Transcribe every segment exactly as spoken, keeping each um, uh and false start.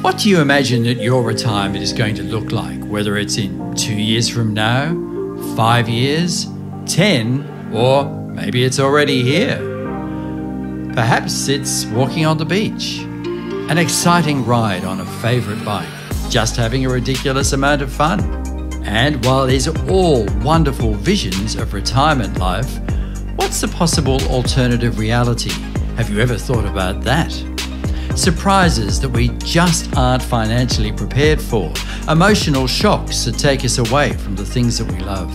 What do you imagine that your retirement is going to look like, whether it's in two years from now, five years, ten, or maybe it's already here? Perhaps it's walking on the beach, an exciting ride on a favourite bike, just having a ridiculous amount of fun. And while these are all wonderful visions of retirement life, what's the possible alternative reality? Have you ever thought about that? Surprises that we just aren't financially prepared for, emotional shocks that take us away from the things that we love.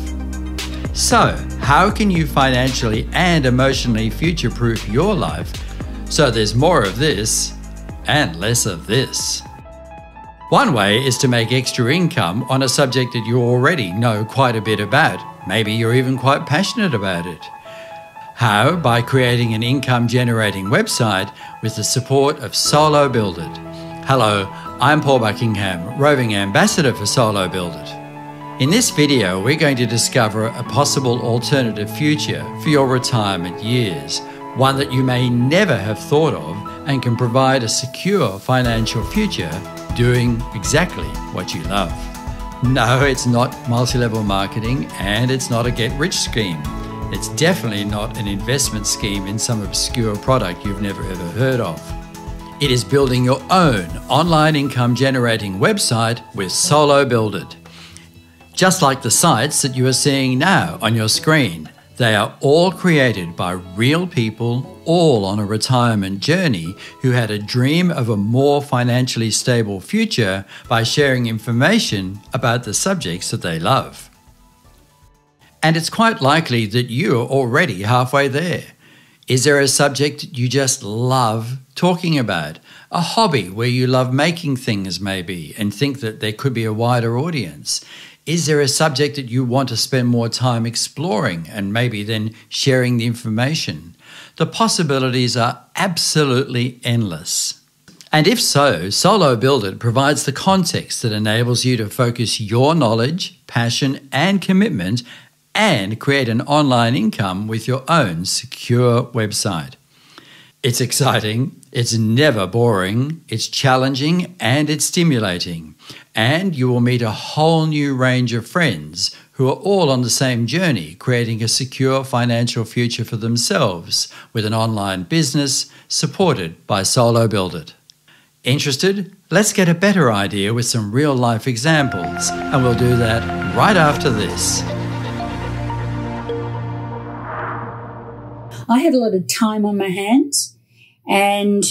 So, how can you financially and emotionally future-proof your life so there's more of this and less of this? One way is to make extra income on a subject that you already know quite a bit about. Maybe you're even quite passionate about it. How? By creating an income-generating website with the support of Solo Build It. Hello, I'm Paul Buckingham, roving ambassador for Solo Build It. In this video, we're going to discover a possible alternative future for your retirement years, one that you may never have thought of and can provide a secure financial future doing exactly what you love. No, it's not multi-level marketing and it's not a get-rich scheme. It's definitely not an investment scheme in some obscure product you've never ever heard of. It is building your own online income generating website with Solo Build It. Just like the sites that you are seeing now on your screen, they are all created by real people, all on a retirement journey, who had a dream of a more financially stable future by sharing information about the subjects that they love. And it's quite likely that you're already halfway there. Is there a subject you just love talking about? A hobby where you love making things maybe and think that there could be a wider audience? Is there a subject that you want to spend more time exploring and maybe then sharing the information? The possibilities are absolutely endless. And if so, Solo Build It provides the context that enables you to focus your knowledge, passion and commitment and create an online income with your own secure website. It's exciting, it's never boring, it's challenging and it's stimulating. And you will meet a whole new range of friends who are all on the same journey, creating a secure financial future for themselves with an online business supported by Solo Build It. Interested? Let's get a better idea with some real-life examples, and we'll do that right after this. I had a lot of time on my hands and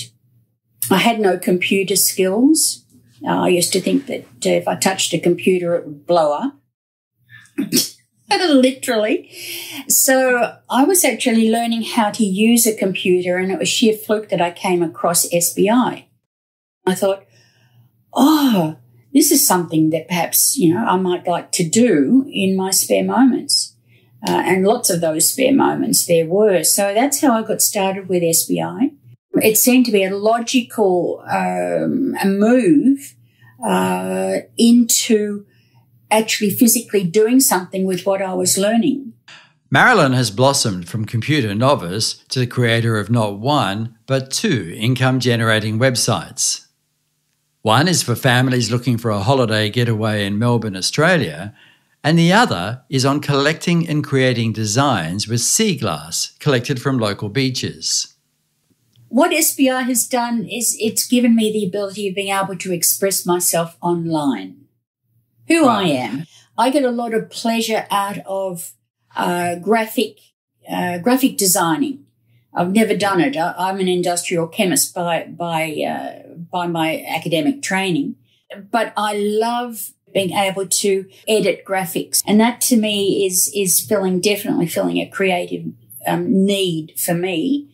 I had no computer skills. Uh, I used to think that if I touched a computer, it would blow up, literally. So I was actually learning how to use a computer, and it was sheer fluke that I came across S B I. I thought, oh, this is something that perhaps, you know, I might like to do in my spare moments. Uh, and lots of those spare moments there were. So that's how I got started with S B I. It seemed to be a logical um, move uh, into actually physically doing something with what I was learning. Marilyn has blossomed from computer novice to the creator of not one, but two income-generating websites. One is for families looking for a holiday getaway in Melbourne, Australia, and the other is on collecting and creating designs with sea glass collected from local beaches. What S B I has done is it's given me the ability of being able to express myself online, who right. I am. I get a lot of pleasure out of uh, graphic, uh, graphic designing. I've never done it. I, I'm an industrial chemist by, by, uh, by my academic training, but I love being able to edit graphics. And that to me is, is filling, definitely filling a creative um, need for me.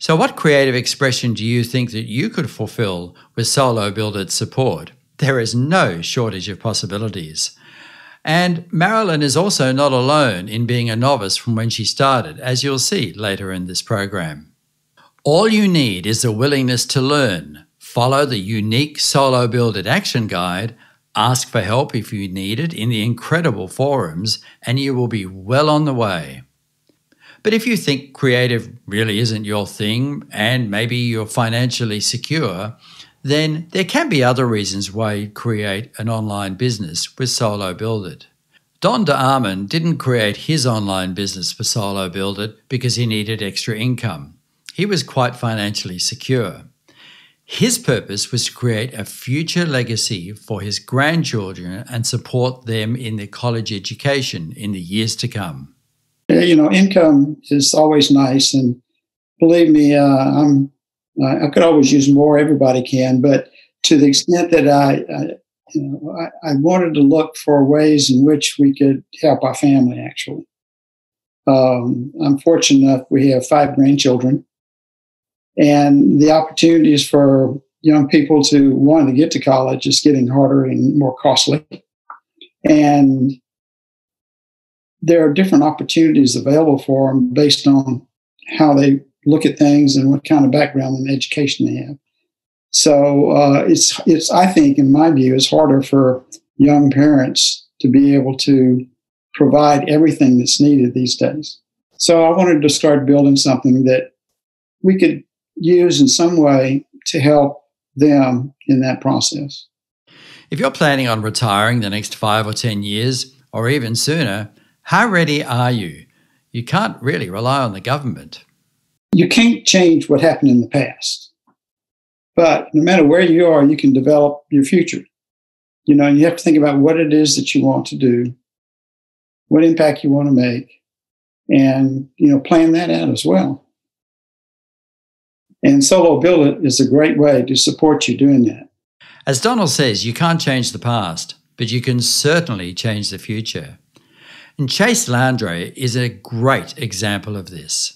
So what creative expression do you think that you could fulfill with Solo Build It support? There is no shortage of possibilities. And Marilyn is also not alone in being a novice from when she started, as you'll see later in this program. All you need is the willingness to learn. Follow the unique Solo Build It action guide. Ask for help if you need it in the incredible forums, and you will be well on the way. But if you think creative really isn't your thing and maybe you're financially secure, then there can be other reasons why you create an online business with Solo Build It. Don D'Armond didn't create his online business for Solo Build It because he needed extra income. He was quite financially secure. His purpose was to create a future legacy for his grandchildren and support them in their college education in the years to come. You know, income is always nice, and believe me, uh, I'm, I could always use more. Everybody can, but to the extent that I, I you know, I, I wanted to look for ways in which we could help our family. Actually, um, I'm fortunate enough we have five grandchildren, and the opportunities for young people to want to get to college is getting harder and more costly, and there are different opportunities available for them based on how they look at things and what kind of background and education they have. So uh, it's, it's I think, in my view, it's harder for young parents to be able to provide everything that's needed these days. So I wanted to start building something that we could use in some way to help them in that process. If you're planning on retiring the next five or ten years, or even sooner, how ready are you? You can't really rely on the government. You can't change what happened in the past. But no matter where you are, you can develop your future. You know, you have to think about what it is that you want to do, what impact you want to make, and, you know, plan that out as well. And Solo Build It is a great way to support you doing that. As Donald says, you can't change the past, but you can certainly change the future. And Chase Landre is a great example of this.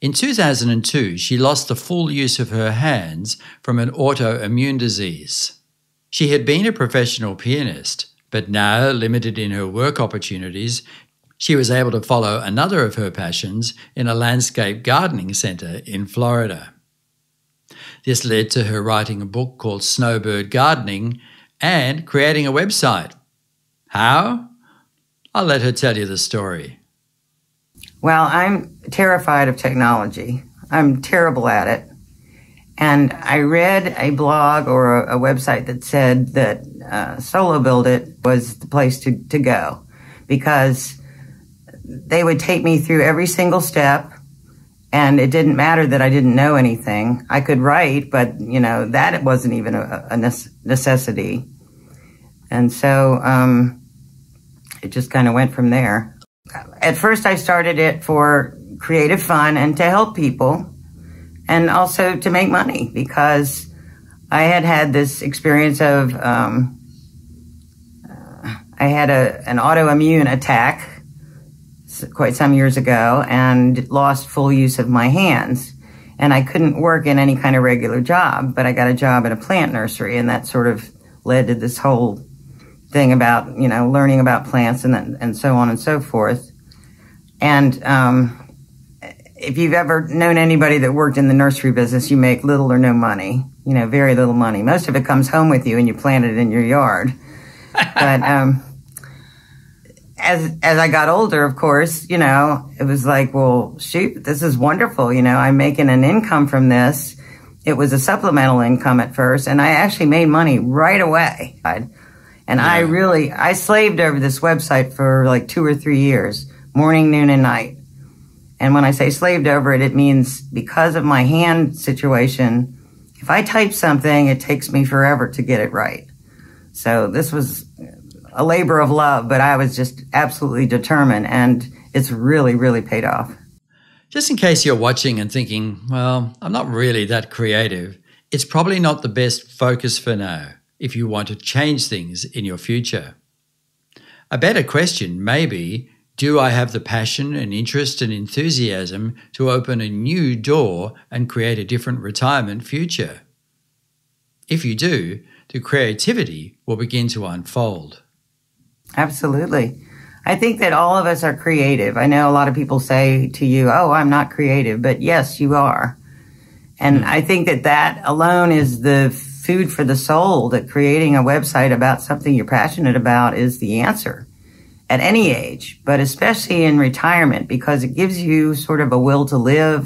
In two thousand two, she lost the full use of her hands from an autoimmune disease. She had been a professional pianist, but now, limited in her work opportunities, she was able to follow another of her passions in a landscape gardening center in Florida. This led to her writing a book called Snowbird Gardening and creating a website. How? I'll let her tell you the story. Well, I'm terrified of technology. I'm terrible at it. And I read a blog or a, a website that said that uh, Solo Build It was the place to, to go, because they would take me through every single step, and it didn't matter that I didn't know anything. I could write, but, you know, that wasn't even a, a necessity. And so... Um, It just kind of went from there. At first, I started it for creative fun and to help people, and also to make money, because I had had this experience of um, uh, I had a, an autoimmune attack quite some years ago and lost full use of my hands. And I couldn't work in any kind of regular job, but I got a job at a plant nursery, and that sort of led to this whole thing about, you know, learning about plants and that, and so on and so forth. And um, if you've ever known anybody that worked in the nursery business, you make little or no money, you know, very little money. Most of it comes home with you and you plant it in your yard. But um, as, as I got older, of course, you know, it was like, well, shoot, this is wonderful. You know, I'm making an income from this. It was a supplemental income at first, and I actually made money right away. I'd, And yeah. I really, I slaved over this website for like two or three years, morning, noon, and night. And when I say slaved over it, it means because of my hand situation, if I type something, it takes me forever to get it right. So this was a labor of love, but I was just absolutely determined, and it's really, really paid off. Just in case you're watching and thinking, well, I'm not really that creative, it's probably not the best focus for now if you want to change things in your future. A better question may be, do I have the passion and interest and enthusiasm to open a new door and create a different retirement future? If you do, the creativity will begin to unfold. Absolutely. I think that all of us are creative. I know a lot of people say to you, oh, I'm not creative, but yes, you are. And I think that that alone is the food for the soul, that creating a website about something you're passionate about is the answer at any age, but especially in retirement, because it gives you sort of a will to live,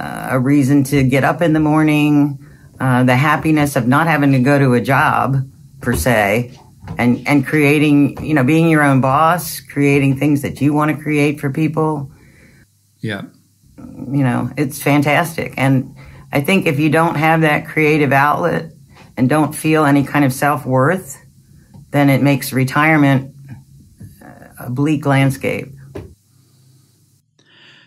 uh, a reason to get up in the morning, uh, the happiness of not having to go to a job per se, and, and creating, you know, being your own boss, creating things that you want to create for people. Yeah. You know, it's fantastic. And I think if you don't have that creative outlet and don't feel any kind of self-worth, then it makes retirement a bleak landscape.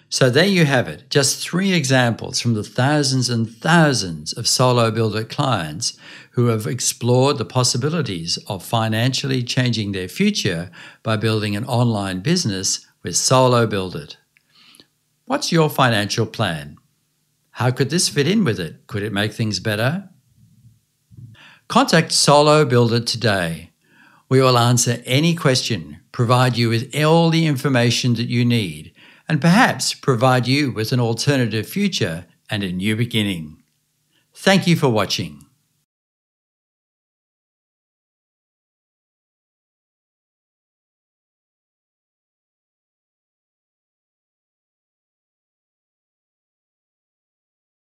So there you have it, just three examples from the thousands and thousands of Solo Build It! clients who have explored the possibilities of financially changing their future by building an online business with Solo Build It! What's your financial plan? How could this fit in with it? Could it make things better? Contact Solo Build It! today. We will answer any question, provide you with all the information that you need, and perhaps provide you with an alternative future and a new beginning. Thank you for watching.